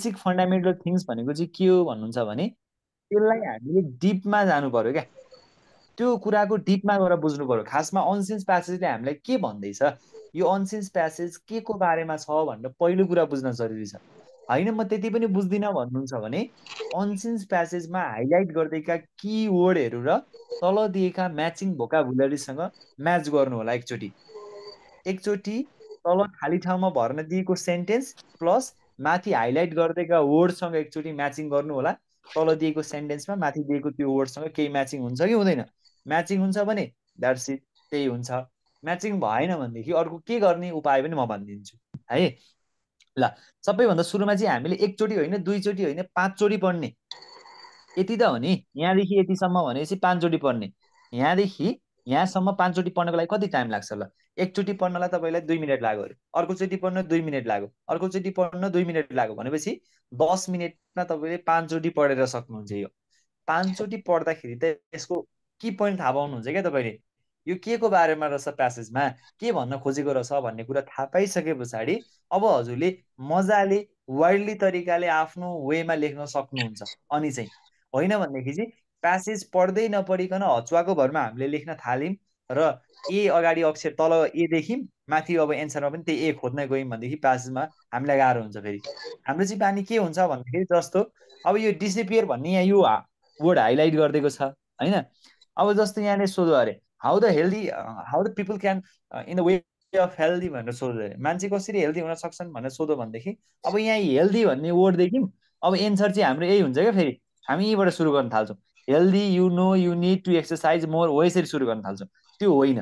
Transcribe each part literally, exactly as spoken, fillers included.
Basic fundamental things भनेको चाहिँ के हो भन्नुहुन्छ भने त्यसलाई हामीले डिपमा जानु पर्यो क्या, त्यो कुराको डिपमा गएर बुझ्नु पर्यो। खासमा अनसेन्स प्यासेजले हामीलाई के भन्दैछ, यो अनसेन्स प्यासेज के को बारेमा छ भनेर पहिलो कुरा बुझ्न जरुरी छ। हैन म त्यति पनि बुझ्दिनँ भन्नुहुन्छ भने अनसेन्स प्यासेजमा हाइलाइट गर्दैका कीवर्डहरू र तल दिएका म्याचिङ भोकाबुलरीसँग म्याच गर्नु होला। एकचोटी एकचोटी तल खाली ठाउँमा भर्न दिएको सेन्टेन्स प्लस माथि हाइलाइट गर्दैका वर्डसँग एकचोटी म्याचिङ गर्नु होला। तल दिएको सेन्टेन्समा माथि दिएको त्यो वर्डसँग केही म्याचिङ हुन्छ कि हुँदैन, म्याचिङ हुन्छ भने द्याट्स इट, त्यही हुन्छ। म्याचिङ भएन भनेदेखि अर्को के गर्ने उपाय पनि म भनिदिन्छु है। ल, सबैभन्दा सुरुमा चाहिँ हामीले एकचोटि होइन, दुईचोटि होइन, पाँचचोटि पढ्ने। यति त हो नि, यहाँदेखि यतिसम्म भनेपछि पाँचचोटि पढ्ने, यहाँदेखि यहाँसम्म पाँचचोटि पढ्नको लागि कति टाइम लाग्छ? ल, एकचोटि पढ्नलाई तपाईँलाई दुई मिनट लाग्यो अरे, अर्कोचोटि पढ्न दुई मिनट लाग्यो, अर्कोचोटि पढ्न दुई मिनट लाग्यो भनेपछि दस मिनटमा तपाईँले पाँचचोटि पढेर सक्नुहुन्छ। यो पाँचचोटि पढ्दाखेरि त यसको की पोइन्ट थाहा पाउनुहुन्छ क्या तपाईँले, यो के को बारेमा रहेछ, प्यासेजमा के भन्न खोजेको रहेछ भन्ने कुरा थाहा पाइसके पछाडि अब हजुरले मजाले वाइल्डली तरिकाले आफ्नो वेमा लेख्न सक्नुहुन्छ। अनि चाहिँ होइन भनेदेखि चाहिँ प्यासेज पढ्दै नपढिकन हचुवाको भरमा हामीले लेख्न थाल्यौँ र ए अगाडि अक्षर तल ए देख्यौँ, माथि अब एन्सरमा पनि त्यही ए खोज्न गयौँ भनेदेखि प्यासेजमा हामीलाई गाह्रो हुन्छ। फेरि हाम्रो चाहिँ बानी के हुन्छ भन्दाखेरि जस्तो अब यो डिसएपियर भन्ने यहाँ यो वर्ड हाइलाइट गरिदिएको छ होइन। अब जस्तो यहाँले सोध्यो अरे how the healthy how the people can in the way of healthy भनेर सोध्यो अरे, मान्छे कसरी हेल्दी हुन सक्छन् भनेर सोध्यो भनेदेखि अब यहाँ हेल्दी भन्ने वर्ड देख्यौँ, अब एन्सर चाहिँ हाम्रो यही हुन्छ क्या। फेरि हामी यहीँबाट सुरु गर्न थाल्छौँ, healthy you know you need to exercise more, हो यसरी सुरु गर्न थाल्छौँ। त्यो होइन,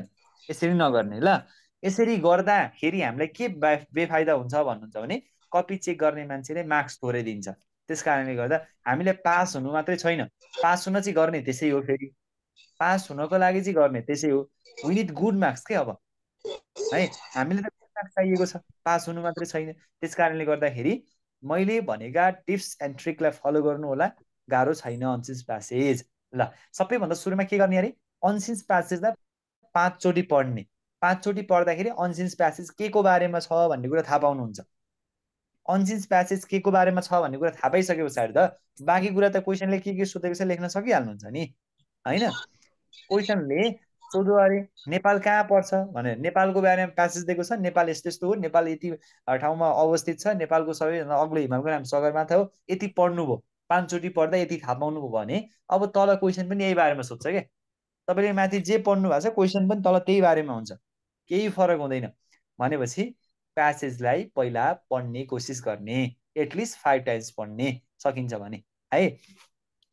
यसरी नगर्ने। ल, यसरी गर्दाखेरि हामीलाई के बेफाइदा हुन्छ भन्नुहुन्छ भने कपी चेक गर्ने मान्छेले मार्क्स थोरै दिन्छ, त्यस कारणले गर्दा हामीले पास हुनु मात्रै छैन, पास हुन चाहिँ गर्ने त्यसै हो, फेरि पास हुनको लागि चाहिँ गर्ने त्यसै हो। वी निड गुड मार्क्स के, अब है हामीले त गुड मार्क्स चाहिएको छ, पास हुनु मात्रै छैन। त्यस कारणले गर्दाखेरि मैले भनेका टिप्स एन्ड ट्रिकलाई फलो गर्नु होला, गाह्रो छैन अनसेन्स प्यासेज। ल, सबैभन्दा सुरुमा के गर्ने अरे, अनसेन्स प्यासेजलाई पाँचचोटि पढ्ने। पाँचचोटि पढ्दाखेरि अनसेन्स प्यासेज के को बारेमा छ भन्ने कुरा थाहा पाउनुहुन्छ। अनसेन्स प्यासेज के को बारेमा छ भन्ने कुरा थाहा पाइसके पछाडि त बाँकी कुरा त क्वेसनले के के सोधेको छ लेख्न सकिहाल्नुहुन्छ नि होइन। क्वेसनले सोध्यो अरे नेपाल कहाँ पर्छ भनेर, नेपालको बारेमा प्यासेज दिएको छ, नेपाल यस्तो यस्तो हो, नेपाल यति ठाउँमा अवस्थित छ, नेपालको सबैभन्दा अग्लो हिमालको नाम सगरमाथा हो, यति पढ्नुभयो, पाँचचोटि पढ्दा यति थाहा पाउनुभयो भने अब तल क्वेसन पनि यही बारेमा सोध्छ क्या। तपाईँले माथि जे पढ्नु भएको छ क्वेसन पनि तल त्यही बारेमा हुन्छ, केही फरक हुँदैन। भनेपछि प्यासेजलाई पहिला पढ्ने कोसिस गर्ने, एटलिस्ट फाइभ टाइम्स पढ्ने सकिन्छ भने है।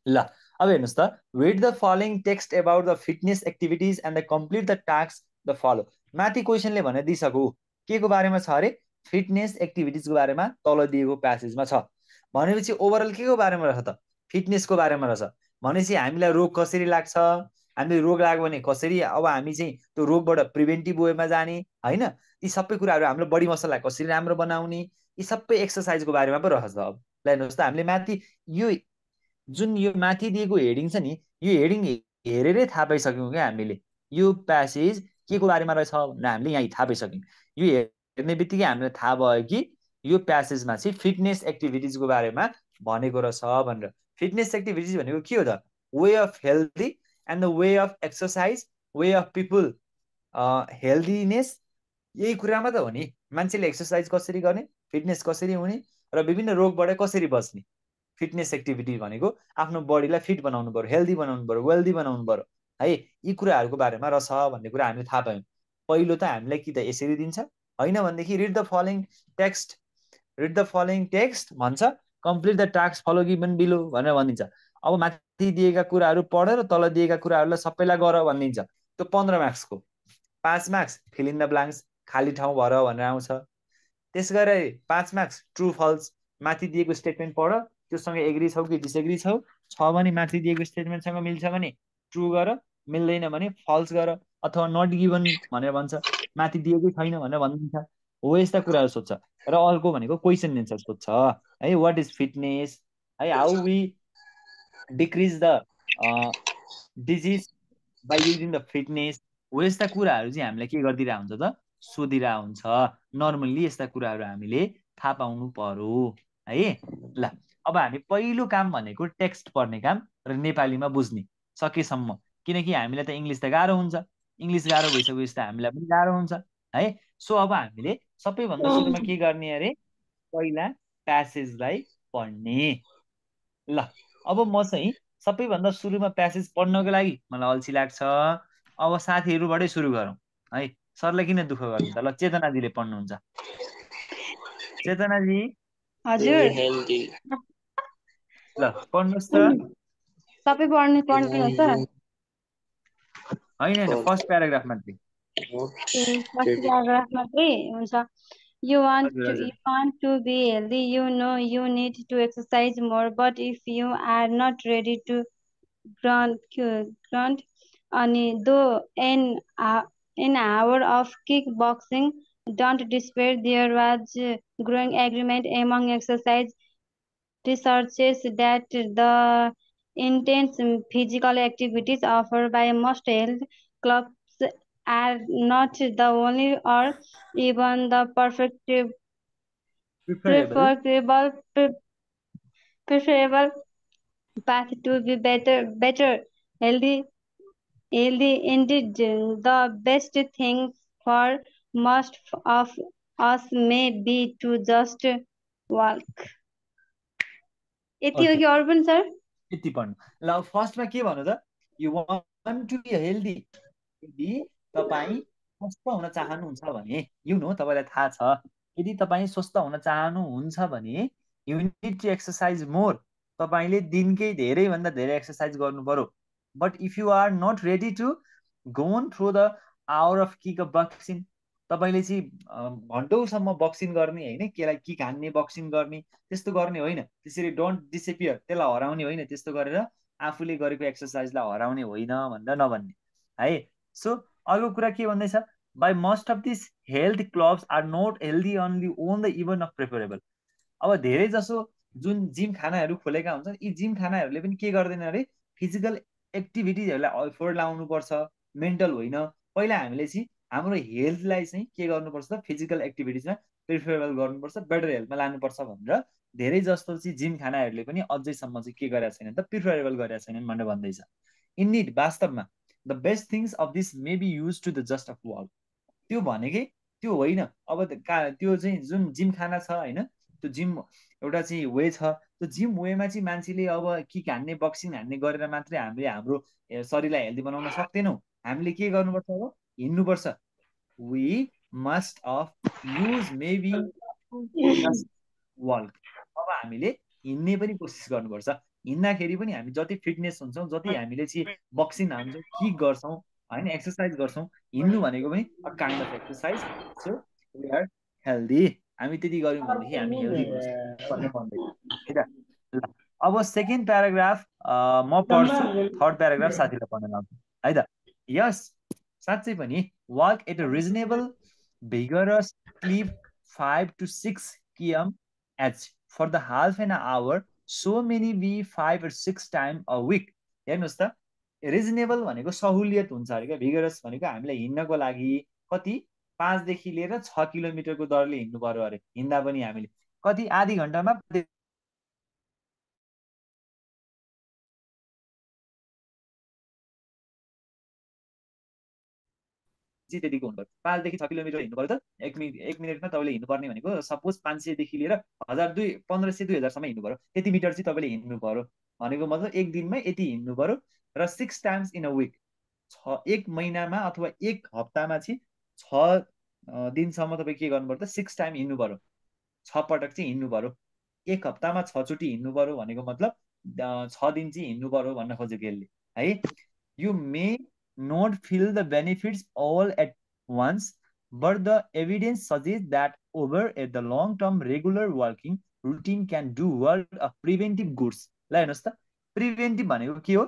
ल, अब हेर्नुहोस् त, read the following text about the fitness activities and the complete the task the follow. माथि क्वेसनले भने दिइसक्यो के को बारेमा छ अरे, फिटनेस एक्टिभिटिजको बारेमा तल दिएको प्यासेजमा छ भनेपछि ओभरअल के को बारेमा रहेछ त, फिटनेसको बारेमा रहेछ। भनेपछि हामीलाई रोग कसरी लाग्छ, हामीले रोग लाग्यो भने कसरी अब हामी चाहिँ त्यो रोगबाट प्रिभेन्टिभ वेमा जाने होइन, यी सबै कुराहरू, हाम्रो बडी मसललाई कसरी राम्रो बनाउने, यी सबै एक्सर्साइजको बारेमा पो रहेछ। अब ल हेर्नुहोस् त, हामीले माथि यो जुन यो माथि दिएको हेडिङ छ नि, यो हेडिङ हेरेरै थाहा पाइसक्यौँ क्या हामीले, यो प्यासेज के को बारेमा रहेछ भनेर हामीले यहाँ थाहा पाइसक्यौँ। यो हेर्ने बित्तिकै हामीलाई थाहा भयो कि यो प्यासेजमा चाहिँ फिटनेस एक्टिभिटिजको बारेमा भनेको रहेछ भनेर। फिटनेस एक्टिभिटिज भनेको के हो त, way of healthy and the way of exercise, way of people healthiness, यही कुरामा त हो नि, मान्छेले एक्सर्साइज कसरी गर्ने, फिटनेस कसरी हुने र विभिन्न रोगबाट कसरी बच्ने। फिटनेस एक्टिभिटी भनेको आफ्नो बडीलाई फिट बनाउनु पर्यो, हेल्दी बनाउनु पर्यो, वेल्दी बनाउनु पर्यो है। यी कुराहरूको बारेमा रहेछ भन्ने कुरा हामीले थाहा पायौँ। पहिलो त हामीलाई कि त यसरी दिन्छ होइन भनेदेखि read the following text, read the following text भन्छ, complete the task follow given below भनेर भनिन्छ। अब माथि दिएका कुराहरू पढेर तल दिएका कुराहरूलाई सबैलाई गर भनिदिन्छ। त्यो पन्ध्र मार्क्सको, पाँच marks fill in the blanks, खाली ठाउँ भर भनेर आउँछ। त्यस गरेर पाँच मार्क्स ट्रु फल्स, माथि दिएको स्टेटमेन्ट पढ, त्योसँग एग्री छौ कि डिसएग्री छौ, छ भने माथि दिएको स्टेटमेन्टसँग मिल्छ भने ट्रु गर, मिल्दैन भने फल्स गर अथवा नट गिभन भनेर भन्छ, माथि दिएकै छैन भनेर भनिदिन्छ। हो यस्ता कुराहरू सोध्छ। र अर्को भनेको क्वेसन एन्सर सोध्छ है, वाट इज फिटनेस है, how we decrease the disease by using the fitness, हो यस्ता कुराहरू चाहिँ हामीलाई के गरिदिरहेको हुन्छ त, सोधिरहेको हुन्छ। नर्मल्ली यस्ता कुराहरू हामीले थाहा पाउनु पर्यो है ल अब हामी पहिलो काम भनेको टेक्स्ट पढ्ने काम र नेपालीमा बुझ्ने सकेसम्म किनकि हामीलाई त इंग्लिश त गाह्रो हुन्छ इंग्लिश गाह्रो भइसकेपछि त हामीलाई पनि गाह्रो हुन्छ है सो अब हामीले सबैभन्दा सुरुमा के गर्ने अरे पहिला प्यासेजलाई पढ्ने ल अब म चाहिँ सबैभन्दा सुरुमा प्यासेज पढ्नको लागि मलाई अल्छी लाग्छ अब साथीहरुबाटै सुरु गरौँ है सरले किन दुख गर्नु त ल चेतना जीले पढ्नुहुन्छ चेतना जी हजुर ल पढ्नुस् त सबै पढ्नु पढ्नु हुन्छ हैन हैन फर्स्ट प्याराग्राफ मात्रै फर्स्ट प्याराग्राफ मात्रै हुन्छ you want to you want to be healthy you know you need to exercise more but if you are not ready to grunt grunt अनि do an uh, an hour of kickboxing don't despair there was growing agreement among exercise researchers that the intense physical activities offered by most health clubs are not the only or even the perfect preferable preferable path to be better better healthy healthy indeed the best thing for most of us may be to just walk. Okay. Urban, sir? Now, first, you want to be healthy. You know, you need to exercise more. But if you are not ready to go on through the hour of kickboxing, तपाईले चाहिँ घण्टौसम्म boxing गर्ने हैन केलाई kick हान्ने boxing गर्ने त्यस्तो गर्ने होइन त्यसरी डोन्ट डिसअपियर त्यसलाई हराउने होइन त्यस्तो गरेर आफूले गरेको एक्सरसाइजलाई हराउने होइन भनेर नभन्ने है सो अर्को कुरा के भन्दै छ by most of this health clubs are not healthy only on the even of preferable अब धेरै जसो जुन जिम खानाहरू खोलेका हुन्छन् यी जिम खानाहरूले पनि के गर्दैन अरे फिजिकल एक्टिभिटीजहरूलाई एफोर्ड लाउनुपर्छ मेन्टल होइन पहिला हामीले चाहिँ हाम्रो हेल्थ लाई चाहिँ के गर्नुपर्छ त फिजिकल एक्टिभिटीजमा प्रिफरेबल गर्नुपर्छ बेटर हेल्थमा लानुपर्छ भनेर धेरै जस्तो चाहिँ जिम खानाहरूले पनि अझैसम्म चाहिँ के गरेका छैनन् त प्रिफरेबल गरेका छैनन् भनेर भन्दै छ इन्डिड वास्तवमा the best things of this may be use to the just of wall त्यो भनेकै त्यो होइन अब त्यो चाहिँ जुन जिम खाना छ हैन त्यो जिम एउटा चाहिँ वे छ त्यो जिम वेमा चाहिँ मान्छेले अब किक हान्ने बक्सिङ हान्ने गरेर मात्रै हामीले हाम्रो शरीरलाई हेल्दी बनाउन सक्दैनौ हामीले के गर्नुपर्छ अब हिन्नु पर्छ we must of use maybe walk अब हामीले हिन्ने पनि कोसिस गर्नुपर्छ हिन्दाखेरि पनि हामी जति फिटनेस हुन्छौं जति हामीले चाहिँ बक्सिङ हान्छौं किक गर्छौं हैन एक्सरसाइज गर्छौं हिन्नु भनेको पनि a kind of exercise so we are healthy हामी त्यति गर्यौं भने हामी हेल्दी भन्छौं भन्दै ल अब सेकेन्ड प्याराग्राफ म पढ्छु थर्ड प्याराग्राफ साथीले पढ्न लाग्छ है त यस साच्चै पनि work at a reasonable vigorous sleep five to six KM H for the half an hour so many be five or six time a week हेर्नुस् त रिजनेबल भनेको सहुलियत हुन्छ अरे क्या भिगरस भनेको हामीलाई हिँड्नको लागि कति पाँचदेखि लिएर छ किलोमिटरको दरले हिँड्नु पर्यो अरे हिँड्दा पनि हामीले कति आधी घण्टामा जी त्यतिको हुन्छ पाँच देखि छ किलोमिटर हिँड्नु पर्यो त एक मिनट एक मिनटमा तपाईले हिँड्नु पर्ने भनेको सपोज पाँच सय देखि लिएर हजार दुई पन्ध्र सय दुई हजारसम्म हिँड्नु पर्यो त्यति मिटर चाहिँ तपाईले हिँड्नु पर्यो भनेको मतलब एक दिनमै यति हिँड्नु पर्यो र six times in a week छ एक महिनामा अथवा एक हप्तामा चाहिँ छ दिनसम्म तपाईँ के गर्नु पर्यो त सिक्स टाइम हिँड्नु पर्यो छ पटक चाहिँ हिँड्नु पर्यो एक हप्तामा छचोटि हिँड्नु पर्यो भनेको मतलब छ दिन चाहिँ हिँड्नु पर्यो भन्न खोजेको यसले है you may not feel the benefits all at once, but the evidence suggests that over at the long-term regular walking routine can do well of preventive goods. ल हेर्नुस् त preventive भनेको के हो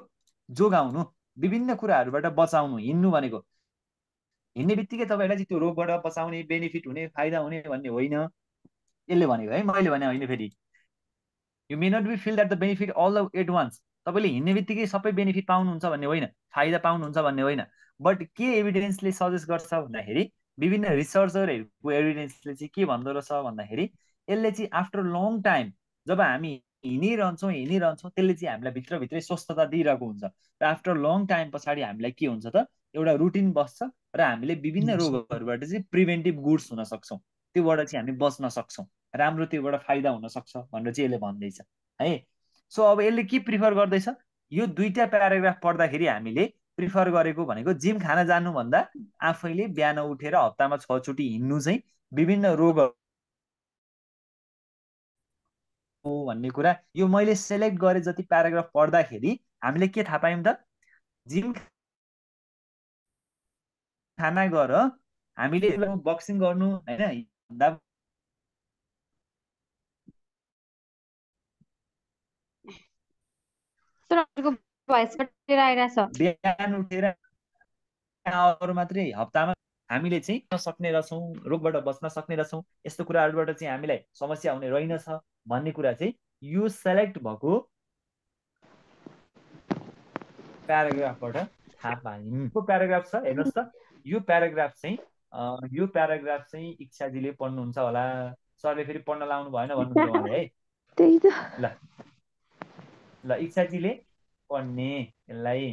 जोगाउनु विभिन्न कुराहरूबाट बचाउनु हिँड्नु भनेको हिँड्ने बित्तिकै तपाईलाई त्यो रोगबाट बचाउने बेनिफिट हुने फाइदा हुने भन्ने होइन यसले भनेको है मैले भने होइन फेरि you may not be feel that the benefit all at once. तपाईले हिँड्ने बित्तिकै सबै बेनिफिट पाउनुहुन्छ भन्ने होइन फाइदा पाउनुहुन्छ भन्ने होइन बट के एभिडेन्सले सजेस्ट गर्छ भन्दाखेरि विभिन्न रिसर्चरहरूको एभिडेन्सले चाहिँ के भन्दो रहेछ भन्दाखेरि यसले चाहिँ आफ्टर लङ टाइम जब हामी हिँडिरहन्छौँ हिँडिरहन्छौँ त्यसले चाहिँ हामीलाई भित्रभित्रै स्वस्थता दिइरहेको हुन्छ र आफ्टर लङ टाइम पछाडि हामीलाई के हुन्छ त एउटा रुटिन बस्छ र हामीले विभिन्न रोगहरुबाट चाहिँ प्रिभेन्टिभ गुड्स हुन सक्छौं, त्योबाट चाहिँ हामी बस्न सक्छौं, राम्रो त्योबाट फाइदा हुन सक्छ भनेर चाहिँ यसले भन्दैछ है। सो अब यसले के प्रिफर गर्दैछ, यो दुईटा प्याराग्राफ पढ्दाखेरि हामीले प्रिफर गरेको भनेको जिम खान जानु भन्दा आफैले बिहान उठेर हप्तामा छ चोटी हिँड्नु चाहिँ विभिन्न रोग हो भन्ने कुरा यो मैले सेलेक्ट गरे जति प्याराग्राफ पढ्दाखेरि हामीले के थाहा पायौं त जिम खाना गर हामीले बक्सिङ गर्नु हैन बिहान उठेर मात्रै हप्तामा हामीले चाहिँ सक्ने रहेछौँ, रोगबाट बस्न सक्ने रहेछौँ, यस्तो कुराहरुबाट चाहिँ हामीलाई समस्या हुने रहेनछ भन्ने कुरा चाहिँ यो सेलेक्ट भएको प्याराग्राफबाट थाहा पायौँ। को प्याराग्राफ छ हेर्नुहोस् त, यो प्याराग्राफ चाहिँ यो प्याराग्राफ चाहिँ इच्छाजीले पढ्नुहुन्छ होला, सरले फेरि पढ्न लाउनु भएन भन्नुहुन्छ होला है, त्यही त ल ल इच्छाजीले पढ्ने यसलाई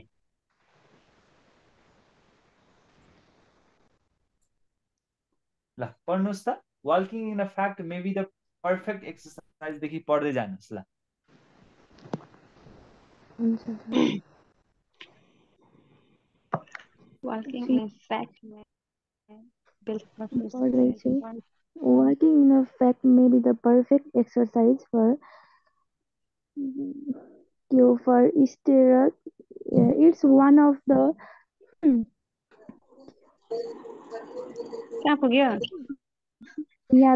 ल पढ्नुहोस् त। Walking in a fact may be the perfect exercise देखि पढ्दै जानुहोस् ल। Walking in fact walking in a fact may be the perfect exercise for Yo, for steroid, it's one of the. Yeah,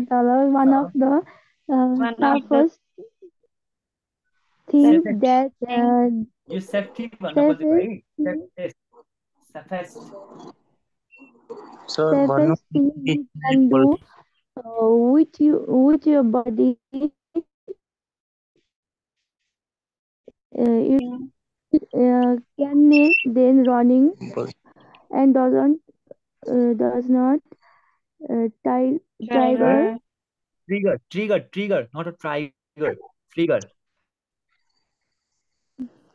dollar one oh. of the uh, toughest things that. Uh, you safety one of the safest. Safest. So safest thing you can do uh, with you with your body. Uh, it uh, can is then running and doesn't uh, does not uh, tie, trigger trigger trigger trigger not a trigger trigger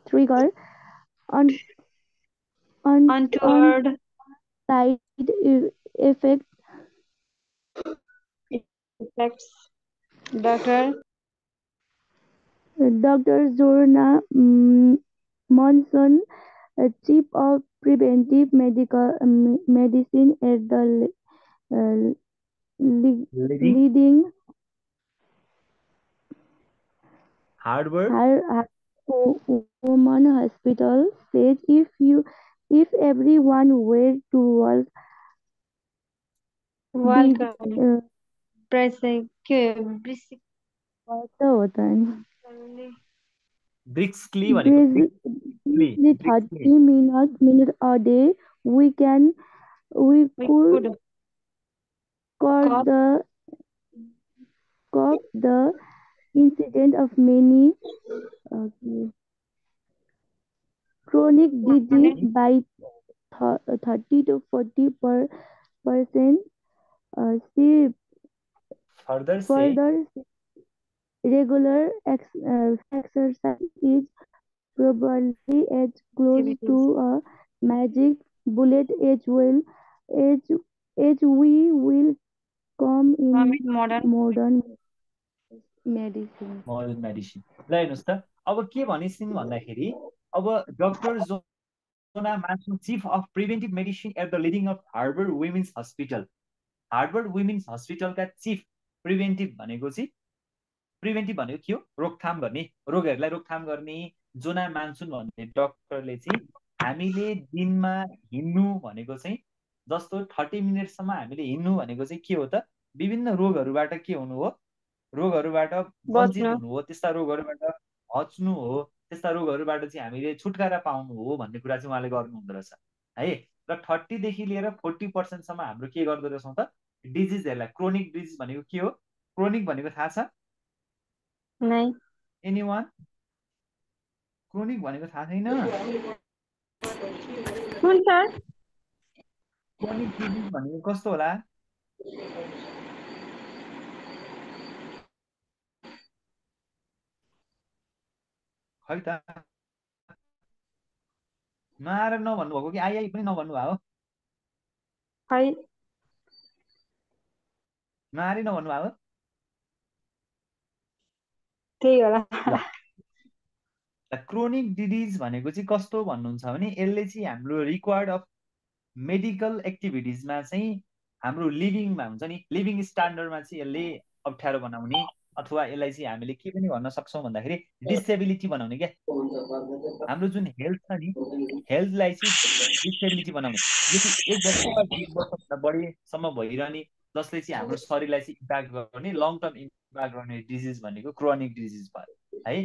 trigger on on untoward side effect effects doctor. Doctor Zorna um, Monson, uh, Chief of Preventive Medical um, Medicine at the uh, leading, leading Harvard Women Hospital, said if you if everyone were to walk, welcome, uh, briskly thirty minutes minute a day we can we, we could curb the curb the incident of many okay, chronic disease by thirty to forty per percent. Uh, see further further. Say, regular ex uh, exercise is probably as close to a magic bullet as well as, as we will come in modern modern medicine. Modern medicine. Lainusta. Our key one is in Manahiri. Our Doctor Zona Manson, Chief of Preventive Medicine at the leading of Harvard Women's Hospital. Harvard Women's Hospital ka Chief Preventive Banegosi. Preventive भनेको के हो, रोकथाम गर्ने, रोगहरुलाई रोकथाम गर्ने। जोना monsoon भन्ने डाक्टरले चाहिँ हामीले दिनमा हिँड्नु भनेको चाहिँ जस्तो थर्टी मिनेट सम्म हामीले हिँड्नु भनेको चाहिँ के हो त विभिन्न रोगहरुबाट के हुनु हो, रोगहरुबाट बच्नु हो, त्यस्ता रोगहरुबाट हट्नु हो, त्यस्ता रोगहरुबाट चाहिँ हामीले छुटकारा पाउनु हो भन्ने कुरा चाहिँ उहाँले गर्नु हुँदो रहेछ है। र थर्टी देखि लिएर फोर्टी पर्सेंट सम्म हाम्रो के गर्दो रहेछौं त डिजीजहरुलाई, क्रोनिक डिजीज भनेको के हो, क्रोनिक भनेको थाहा छ नहीं एनीवन क्रोनिक भनेको थाहा छैन कुन त क्रोनिक डिजीज भनेको कस्तो होला, खै त नआएर नभन्नु भएको कि आइ आइ पनि नभन्नु भा हो खै नआएर नभन्नु भा हो त्यही होला क्रोनिक डिजीज भनेको चाहिँ कस्तो भन्नुहुन्छ भने यसले चाहिँ हाम्रो रिक्वायर्ड अफ मेडिकल एक्टिभिटिजमा चाहिँ हाम्रो लिभिङमा हुन्छ नि लिभिङ स्ट्यान्डर्डमा चाहिँ यसले अप्ठ्यारो बनाउने अथवा यसलाई चाहिँ हामीले के पनि भन्न सक्छौ भन्दाखेरि डिसेबिलिटी बनाउने के हाम्रो जुन हेल्थ छ नि हेल्थलाई चाहिँ डिसेबिलिटी बनाउने यो चाहिँ एक वर्षमा दुई वर्षभन्दा बढीसम्म भइरहने जसले चाहिँ हाम्रो शरीरलाई चाहिँ इम्प्याक्ट गर्ने लङ टर्म इम्प्याक्ट गर्ने डिजिज भनेको क्रोनिक डिजिज भयो है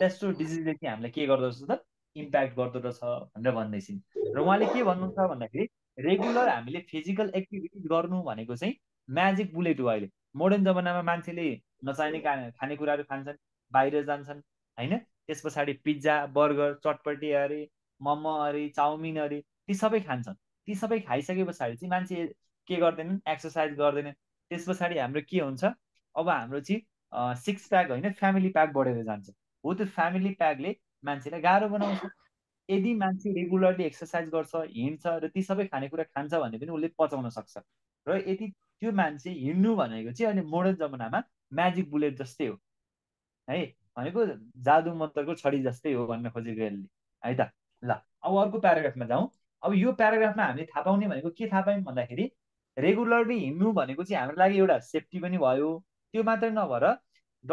त्यस्तो डिजिजले चाहिँ हामीलाई के गर्दछ त इम्प्याक्ट गर्दछ भनेर भन्दै छिन् र उहाँले के भन्नुहुन्छ भन्दाखेरि रेगुलर हामीले फिजिकल एक्टिभिटी गर्नु भनेको चाहिँ म्याजिक बुलेट हो अहिले मोडर्न जमानामा मान्छेले नचाहिने खानेकुराहरू खान्छन् बाहिर जान्छन् हैन त्यस पछाडी पिज्जा बर्गर चटपटी अरे मोमो अरे चाउमिन अरे ती सबै खान्छन् ती सबै खाइसके पछाडी चाहिँ मान्छे के गर्दैनन् एक्सरसाइज गर्दैनन् त्यस पछाडी हाम्रो के हुन्छ अब हाम्रो चाहिँ सिक्स प्याक हैन फ्यामिली प्याक बढेर जान्छ हो त्यो फ्यामिली प्याकले मान्छेलाई गाह्रो बनाउँछ यदि मान्छे रेगुलरली एक्सरसाइज गर्छ हिँड्छ र ती सबै खानेकुरा खान्छ भने पनि उसले पचाउन सक्छ र यदि त्यो मान्छे हिँड्नु भनेको चाहिँ अनि मोडर्न जमानामा म्याजिक बुलेट जस्तै हो है भनेको जादु मन्तरको छडी जस्तै हो भन्न खोजेको यसले है त ल अब अर्को प्याराग्राफमा जाउँ अब यो प्याराग्राफमा हामीले थाहा पाउने भनेको के थाहा पायौँ भन्दाखेरि रेगुलरली हिँड्नु भनेको चाहिँ हाम्रो लागि एउटा सेफ्टी पनि भयो त्यो मात्रै नभएर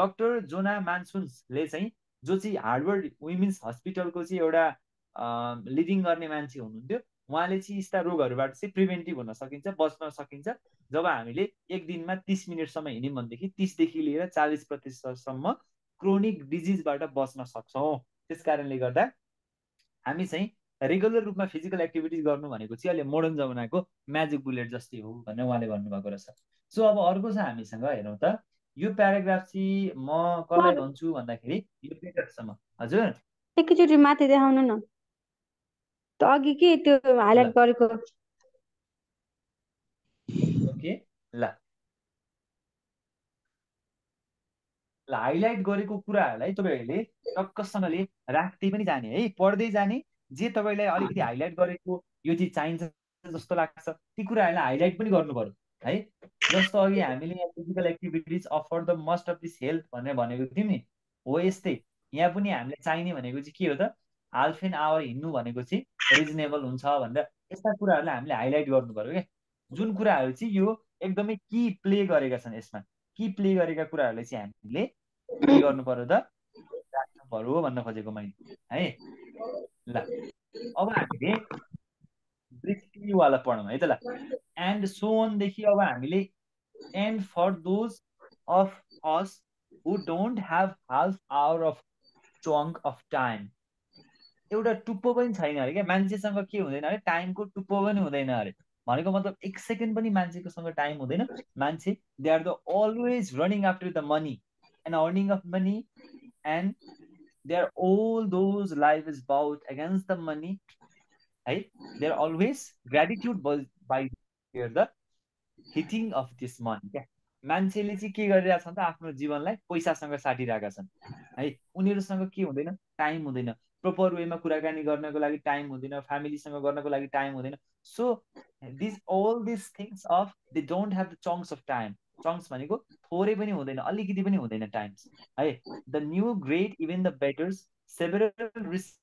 डक्टर जोना मान्सुन्सले चाहिँ जो चाहिँ हार्वर्ड वुमेन्स हस्पिटलको चाहिँ एउटा लिडिङ गर्ने मान्छे हुनुहुन्थ्यो उहाँले चाहिँ यस्ता रोगहरूबाट चाहिँ प्रिभेन्टिभ हुन सकिन्छ बच्न सकिन्छ जब हामीले एक दिनमा तीस मिनटसम्म हिँड्यौँ भनेदेखि तीसदेखि लिएर चालीस प्रतिशतसम्म क्रोनिक डिजिजबाट बच्न सक्छौँ त्यस कारणले गर्दा हामी चाहिँ रेगुलर रूपमा फिजिकल एक्टिभिटिज गर्नु भनेको चाहिँ अहिले मोडर्न जमानाको म्याजिक बुलेट जस्तै हो भनेर उहाँले भन्नुभएको रहेछ। सो अब अर्को छ हामीसँग हेरौँ त यो प्याराग्राफ चाहिँ म कसलाई भन्छु भन्दाखेरि यो पेजसम्म हजुर एकैचोटी माथि देखाउनु न त अघि के त्यो हाइलाइट गरेको ओके ल ल हाइलाइट गरेको कुराहरूलाई तपाईहरुले टक्कसँगले राख्दै पनि जाने है पढ्दै जाने जे तपाईलाई अलिकति हाइलाइट गरेको यो चाहिँ चाहिन्छ जस्तो लाग्छ ती कुराहरूलाई हाइलाइट पनि गर्नु पर्यो है जस्तो अघि हामीले physical activities offer the must of this health भनेर भनेको थियौँ नि हो यस्तै यहाँ पनि हामीले चाहिने भनेको चाहिँ के हो त हाफ एन आवर हिँड्नु भनेको चाहिँ रिजनेबल हुन्छ भनेर यस्ता कुराहरूलाई हामीले हाइलाइट गर्नु पर्यो क्या जुन कुराहरू चाहिँ यो एकदमै कि प्ले गरेका छन् यसमा कि प्ले गरेका कुराहरूलाई चाहिँ हामीले के गर्नु पर्यो त राख्नु पर्यो भन्न खोजेको मैले है ल अब हामीले ब्रिफली वाला पढौँ है त ल एन्ड सो अन देखि अब हामीले and for those of us who don't have half hour of chunk of time एउटा टुप्पो पनि छैन अरे क्या मान्छेसँग के हुँदैन अरे टाइमको टुप्पो पनि हुँदैन अरे भनेको मतलब एक सेकेन्ड पनि मान्छेकोसँग टाइम हुँदैन मान्छे they are the always running after the money and earning of money and they are all those life is bout against the money है they are always gratitude by the hitting of this money क्या मान्छेले चाहिँ के गरिरहेछन् त आफ्नो जीवनलाई पैसासँग साटिरहेका छन् है उनीहरूसँग के हुँदैन टाइम हुँदैन प्रोपर वेमा कुराकानी गर्नको लागि टाइम हुँदैन फ्यामिलीसँग गर्नको लागि टाइम हुँदैन so this all this things of they don't have the chunks of time chunks भनेको थोरै पनि हुँदैन अलिकति पनि हुँदैन टाइम है the new great even the betters several रिस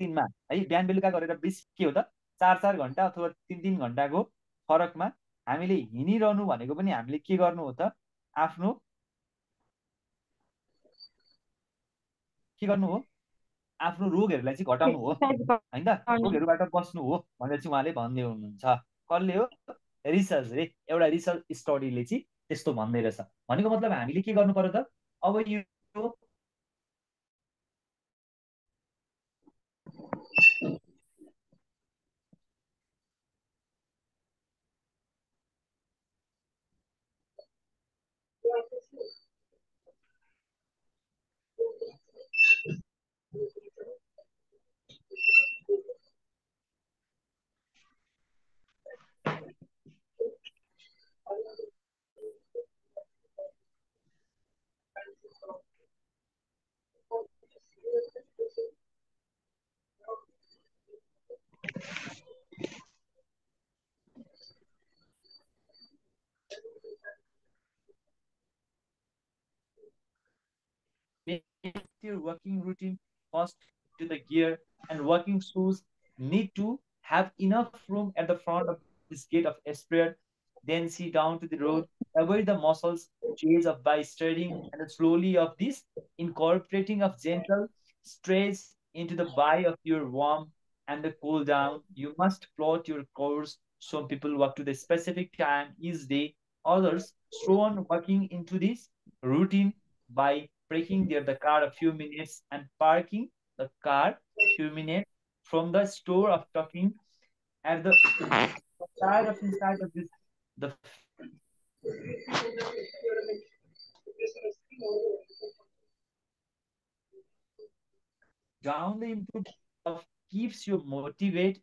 दिनमा है बिहान बेलुका गरेर बिस के हो त चार चार घन्टा अथवा तीन तीन घन्टाको फरकमा हामीले हिँडिरहनु भनेको पनि हामीले के गर्नु हो त आफ्नो के गर्नु हो आफ्नो रोगहरूलाई चाहिँ घटाउनु हो होइन त रोगहरूबाट बस्नु हो भनेर चाहिँ उहाँले भन्दै हुनुहुन्छ कसले हो रिसर्चले एउटा रिसर्च स्टडीले चाहिँ त्यस्तो भन्दै रहेछ भनेको मतलब हामीले के गर्नु पर्यो त अब यो your working routine, first to the gear, and working shoes need to have enough room at the front of this gate of spread. Then see down to the road, avoid the muscles chase of by stretching and slowly of this incorporating of gentle stretch into the body of your warm and the cool down. You must plot your course. Some people work to the specific time each day. Others show on working into this routine by breaking their the car a few minutes and parking the car a few minutes from the store of talking at the side of inside of this the down the input of keeps you motivated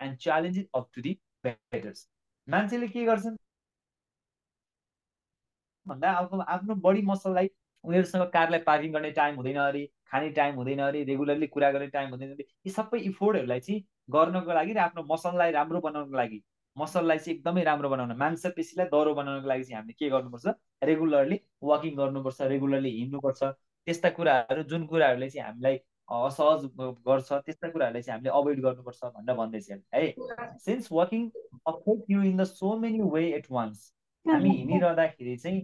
and challenges up to the betters. Man, say like, आफ्नो body muscle like उनीहरुसँग कारलाई parking गर्ने time हुँदैन अरे, खाने time हुँदैन अरे, regularly कुरा गर्ने टाइम हुँदैन अरे, यी सबै इफोर्टहरुलाई चाहिँ गर्नको लागि र आफ्नो मसललाई राम्रो बनाउनको लागि, मसललाई चाहिँ एकदमै राम्रो बनाउन, मांसपेशीलाई दरो बनाउनको लागि चाहिँ हामीले के गर्नुपर्छ? रेगुलरली वकिङ गर्नुपर्छ, रेगुलरली हिँड्नुपर्छ। त्यस्ता कुराहरु जुन कुराहरुले चाहिँ हामीलाई असहज गर्छ, त्यस्ता कुराहरुलाई चाहिँ हामीले अभोइड गर्नुपर्छ भनेर भन्दै छ है। Since walking affect you in the so many way at once, हामी हिँडिरहँदाखेरि चाहिँ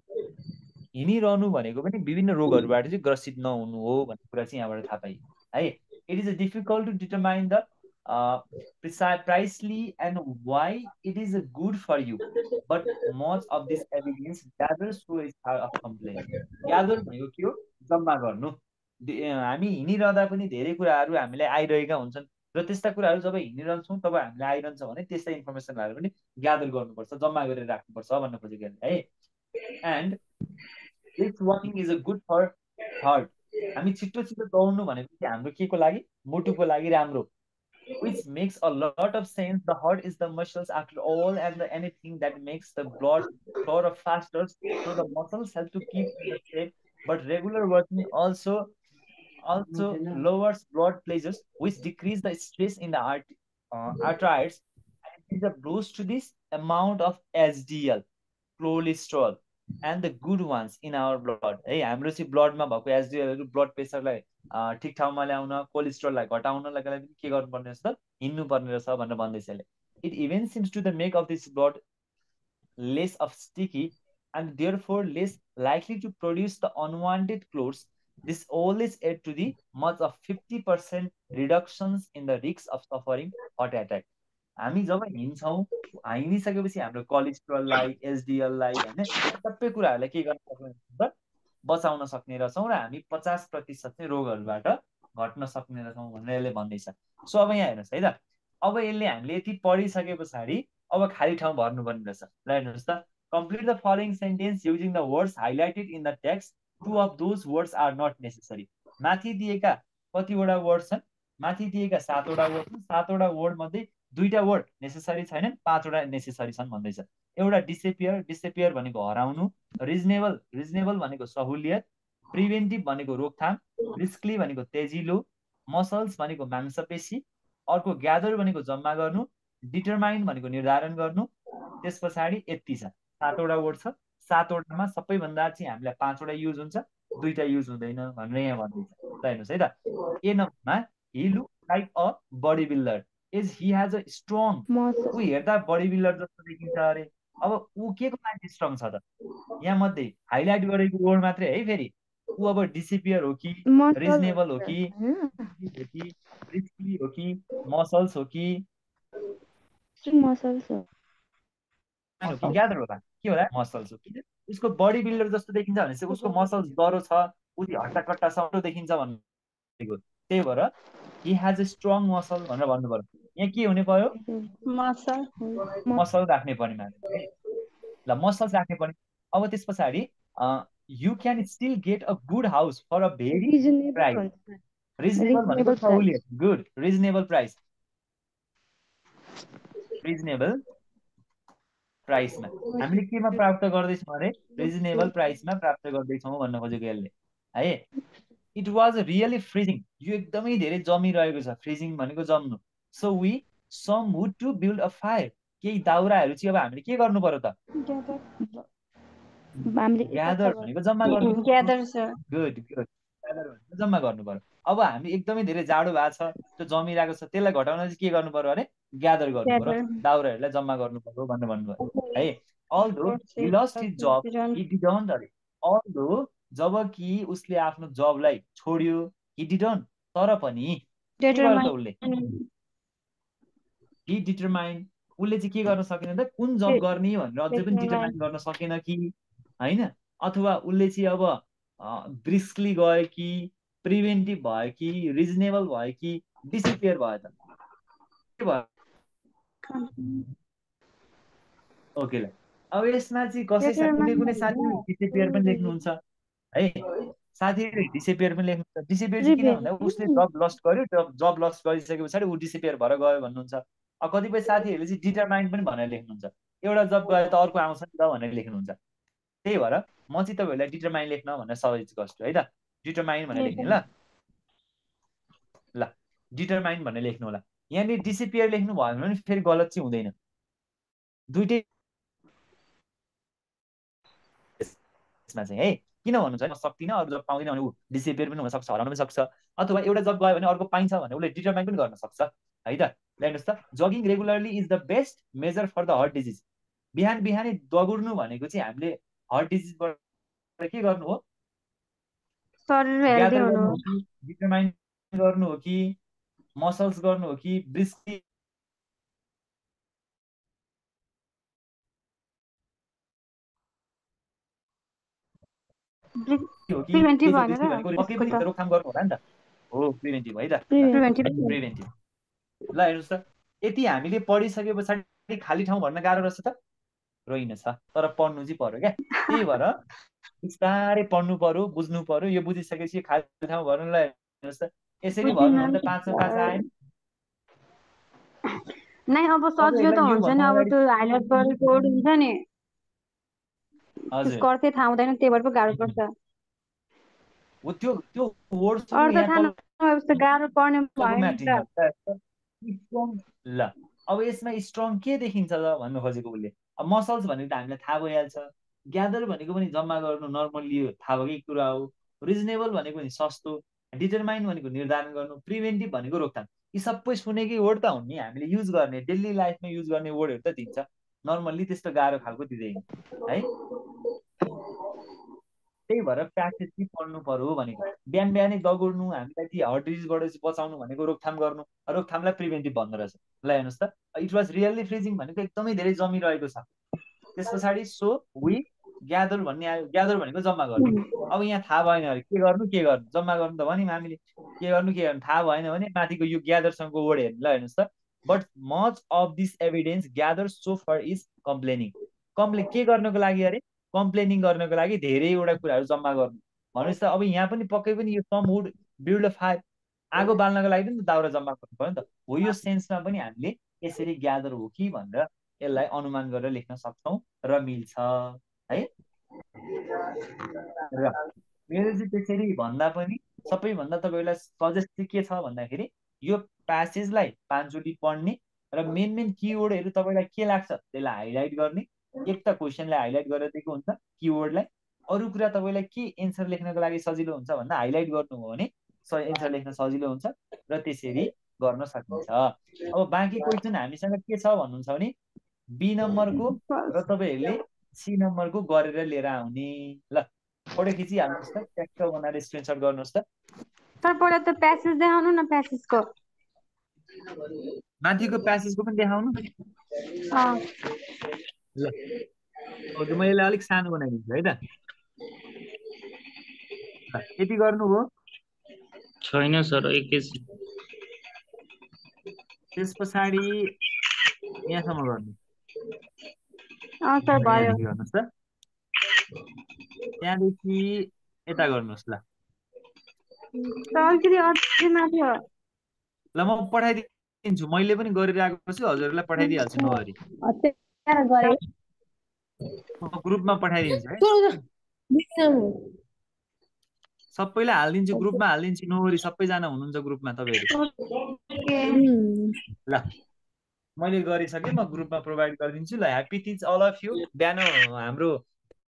हिँडिरहनु भनेको पनि विभिन्न रोगहरुबाट चाहिँ ग्रसित नहुनु हो भन्ने कुरा चाहिँ यहाँबाट थाहा पाइ है। It is difficult to determine the precisely and why it is good for you, but much of this evidence gather so is of complain. Gather भनेको के हो? जम्मा गर्नु। हामी हिँडिरहँदा पनि धेरै कुराहरू हामीलाई आइरहेका हुन्छन् र त्यस्ता कुराहरू जब हिँडिरहन्छौँ तब हामीलाई आइरहन्छ भने त्यस्ता इन्फर्मेसनहरू पनि ग्यादर गर्नुपर्छ, जम्मा गरेर राख्नुपर्छ भन्न खोजेको है। And this walking is a good for heart. हामी छिटो छिटो दौड्नु भनेपछि हाम्रो के को लागि? मुटुको लागि राम्रो। Which makes a lot of sense. The heart is the muscles after all and the anything that makes the blood flow of faster, so the muscles help to keep safe, but regular working also also lowers blood pressures, which decrease the stress in the art, uh, arteries, and it is a boost to this amount of H D L, cholesterol, and the good ones in our blood. Hey, हाम्रो चाहिँ ब्लडमा भएको H D L, blood प्रेसरलाई ठीक ठाउँमा ल्याउन, कोलेस्ट्रोललाई घटाउनलाई पनि के गर्नुपर्ने रहेछ? हिँड्नुपर्ने रहेछ भनेर भन्दै छ। It even seems to the make of this blood less of sticky and therefore less likely to produce the unwanted clots. This always add to the much of fifty percent reductions in the risks of suffering heart attack. हामी जब हिँड्छौँ, हिँडिसकेपछि हाम्रो कोलेस्ट्रोललाई, एचडीएललाई हैन सबै कुराहरुलाई के गर्न सक्छौँ? बचाउन सक्ने रहेछौँ र हामी पचास प्रतिशत चाहिँ रोगहरुबाट घट्न सक्ने रहेछौँ भनेर यसले भन्दैछ। सो अब यहाँ हेर्नुस् है त, अब यसले हामीले यति पढिसकेपछि अब खाली ठाउँ भर्नुपर्ने रहेछ। ल हेर्नुस् त, complete the following sentence using the words highlighted in the text. Two of those words are not necessary. माथि दिएका कतिवटा वर्ड छन्? माथि दिएका सातवटा वर्ड छन्। सातवटा वर्ड मध्ये दुईटा वर्ड नेसेसरी छैनन्, पाँचवटा नेसेसरी छन् भन्दैछ। एउटा डिसअपियर, डिसअपियर भनेको हराउनु, रिजनेबल, रिजनेबल भनेको सहुलियत, प्रिभेन्टिभ भनेको रोकथाम, रिस्कली भनेको तेजिलो, मसल्स भनेको मांसपेशी, अर्को ग्यादर भनेको जम्मा गर्नु, डिटरमाइन भनेको निर्धारण गर्नु। त्यस पछाडि यति छ, सातवटा वर्ड छ। सातवटामा सबैभन्दा चाहिँ हामीलाई पाँचवटा युज हुन्छ, दुईटा युज हुँदैन भनेर यहाँ भन्दैछ। हेर्नुस् है त, ए नम्बरमा he look like a body builder is he has a strong. ऊ हेर्दा बडी बिल्डर जस्तो देखिन्छ अरे। अब ऊ के को लागि स्ट्रङ छ त? यहाँ मध्ये हाइलाइट गरेको वर्ड मात्रै है। फेरि ऊ अब डिसिपियर हो कि, रिजनेबल हो कि, रिस्की हो कि, मसल्स हो कि, मसल्स हो ग्यादर होला के होला? मसल्स हो। किन उसको बडी बिल्डर जस्तो देखिन्छ भनेपछि उसको मसल्स दरो छ, उति हट्टाकट्टा सौटो देखिन्छ भन्नु, त्यही भएर he has a strong muscle भनेर भन्नु पर्यो। यहाँ के हुने पर्यो? मसल, मसल राख्ने पर्ने मान्छे। ल, मसल्स राख्ने पर्ने। अब त्यस पछाडि you can still get a good house for a very price. Reasonable भनेको सहुलियत, गुड, रिजनेबल प्राइस, रिजनेबल प्राइसमा हामीले केमा प्राप्त गर्दैछौँ अरे? रिजनेबल प्राइसमा प्राप्त गर्दैछौँ भन्न खोजेको यसले है। इट वाज रियली फ्रिजिङ, यो एकदमै धेरै जमिरहेको छ। फ्रिजिङ भनेको जम्नु। So we some would to build a fire. केही दाउराहरू चाहिँ अब हामीले के गर्नु पर्यो त? ग्यादर भनेको जम्मा गर्नु। Gather, good good. जम्मा गर्नु पर्यो। अब हामी एकदमै धेरै जाडो भएको छ, त्यो जमिरहेको छ, त्यसलाई घटाउन चाहिँ के गर्नु पर्यो भने ग्यादर गर्नु पर्यो, दाउराहरूलाई जम्मा गर्नु पर्यो भन्ने भन्नुभयो है। Although he lost his job, he didn't अरे although जबकि उसले आफ्नो जबलाई छोड्यो, he didn't तर पनि उसले he determined उसले चाहिँ के गर्न सकेन त कुन जब गर्ने भनेर अझै पनि डिटरमाइन गर्न सकेन कि हैन, अथवा उसले चाहिँ अब ब्रिस्कली गयो कि प्रिभेन्टिभ भयो कि रिजनेबल भयो कि डिसिप्लियर भयो त के भयो। ओके ल अब यसमा चाहिँ कसैसँग कुनै कुनै साथीले डिसिप्लियर पनि लेख्नुहुन्छ है, साथीले डिसिप्लियर पनि लेख्नुहुन्छ। डिसिप्लियर किन भन्दा उसले जब लस्ट गर्यो, जब लस्ट गरिसकेपछि उ डिसिप्लियर भएर गयो भन्नुहुन्छ। अब कतिपय साथीहरूले चाहिँ डिटरमाइन्ड पनि भनेर लेख्नुहुन्छ, एउटा जब गयो त अर्को आउँछ नि त भनेर लेख्नुहुन्छ। त्यही भएर म चाहिँ तपाईँहरूलाई डिटरमाइन लेख्न भनेर सजेस्ट गर्छु है त, डिटरमाइन भनेर लेख्ने ल ल डिटरमाइन भनेर लेख्नु होला। यहाँनिर डिसिपियर लेख्नु भयो भने फेरि गलत चाहिँ हुँदैन, दुइटै यसमा चाहिँ है। किन भन्नुहुन्छ म सक्दिनँ, अरू जब पाउँदैन भने ऊ डिसिपियर पनि हुनसक्छ, हराउनु पनि सक्छ, अथवा एउटा जब गयो भने अर्को पाइन्छ भने उसले डिटरमाइन पनि गर्न सक्छ है त। हेर्नुहोस् त, jogging regularly is the best measure for the heart disease. बिहान बिहानै दगुर्नु भनेको चाहिँ हामीले हार्ट डिजिजबाट के गर्नु हो, डिटरमाइन गर्नु हो कि मसल्स गर्नु हो कि ब्रिस्की हो कि रोकथाम गर्नु होला नि त हो, प्रिभेन्टिभ है त, प्रिभेन्टिभ। ल हेर्नुहोस् त, यति हामीले पढिसके पछाडि खाली ठाउँ भन्न गाह्रो रहेछ त रोइन छ, तर पढ्नु चाहिँ पर्यो क्या। त्यही भएर बिस्तारै पढ्नु पर्यो, बुझ्नु पर्यो। यो बुझिसकेपछि खाली ठाउँ भर्नुलाई हेर्नुहोस् त, यसरी भर्नु भने त पाँच पाँच आएन नै, अब सजिलो त हुन्छ नि, अब त्यो हाइलाइट गर्ने कोड हुन्छ नि, त्यसको अर्थ थाहा हुँदैन, त्यही भएर पो गाह्रो पर्छ। हो त्यो त्यो वर्ड्स अर्थ थाहा नभएपछि गाह्रो पर्ने भयो। ल अब यसमा स्ट्रङ के देखिन्छ त भन्नु खोजेको उसले, अब मसल्स भनेको त हामीलाई थाहा भइहाल्छ, ग्यादर भनेको पनि जम्मा गर्नु नर्मल्ली थाहा भएकै कुरा हो, रिजनेबल भनेको पनि सस्तो, डिटरमाइन भनेको निर्धारण गर्नु, प्रिभेन्टिभ भनेको रोकथाम। यी सबै सुनेकै वर्ड त हुन् नि, हामीले युज गर्ने डेली लाइफमा युज गर्ने वर्डहरू त दिन्छ, नर्मल्ली त्यस्तो गाह्रो खालको दिँदैन है। त्यही भएर प्र्याक्टिस चाहिँ पढ्नु पर्यो भनेको, बिहान बिहानै दगुर्नु, हामीलाई ती हार्ट डिजिजबाट बचाउनु भनेको रोकथाम गर्नु, रोकथामलाई प्रिभेन्टिभ भन्दो रहेछ। ल हेर्नुहोस् त, इट वाज रियल्ली फ्रिजिङ भनेको एकदमै धेरै जमिरहेको छ। त्यस पछाडि सो वी ग्यादर भन्ने आयो, ग्यादर भनेको जम्मा गर्नु। अब यहाँ थाहा भएन अरे के गर्नु के गर्नु, जम्मा गर्नु त भन्यौँ हामीले, के गर्नु के गर्नु थाहा भएन भने माथिको यो ग्यादरसँगको वर्ड हेर्नु। ल हेर्नुहोस् त, but much of this evidence gather so far is complaining. कम्प्ले के गर्नको लागि अरे, कम्प्लेनिङ गर्नको लागि धेरैवटा कुराहरू जम्मा गर्नु। भन्नुहोस् त, अब यहाँ पनि पक्कै पनि यो some would build a fire, आगो बाल्नको लागि पनि दाउरा जम्मा गर्नु पर्यो नि त हो। यो सेन्समा पनि हामीले यसरी ग्यादर हो कि भनेर यसलाई अनुमान गरेर लेख्न सक्छौँ र मिल्छ है। र मेरो चाहिँ त्यसरी भन्दा पनि सबैभन्दा तपाईँलाई सजेस्ट चाहिँ के छ भन्दाखेरि, यो प्यासेजलाई पाँचचोटि पढ्ने र मेन मेन किवर्डहरू तपाईँलाई के लाग्छ त्यसलाई हाइलाइट गर्ने। एक त क्वेसनलाई हाइलाइट गरेर दिएको हुन्छ किवर्डलाई, अरू कुरा तपाईँलाई के एन्सर लेख्नको लागि सजिलो हुन्छ भन्दा हाइलाइट गर्नु हो भने एन्सर लेख्न सजिलो हुन्छ र त्यसरी गर्न सकिन्छ। अब बाँकी क्वेसन हामीसँग के छ भन्नुहुन्छ भने बी नम्बरको र तपाईँहरूले सी नम्बरको गरेर लिएर आउने। ल फोटो खिचिहाल्नुहोस् त, ट्याक्क बनाएर स्क्रिनसट गर्नुहोस् त। तर पहिला त प्यासेज देखाउनु न, प्यासेजको माथिको प्यासेजको पनि देखाउनु। ल म यसलाई अलिक सानो बनाइदिन्छु है त, यति गर्नुभयो छैन सर एकैछिन, त्यस पछाडि यहाँसम्म गर्नु गर्नुहोस् त, त्यहाँदेखि यता गर्नुहोस्। ल ल म पठाइदिन्छु, मैले पनि गरिरहेको छु, हजुरहरूलाई पठाइदिइहाल्छु नहरी, ग्रुपमा पठाइदिन्छु है सबैलाई, हालिदिन्छु ग्रुपमा हालिदिन्छु नोवरी, सबैजना हुनुहुन्छ ग्रुपमा तपाईँहरू। ल मैले गरिसकेँ, म ग्रुपमा प्रोभाइड गरिदिन्छु। ल happy teach all of you. बिहान हाम्रो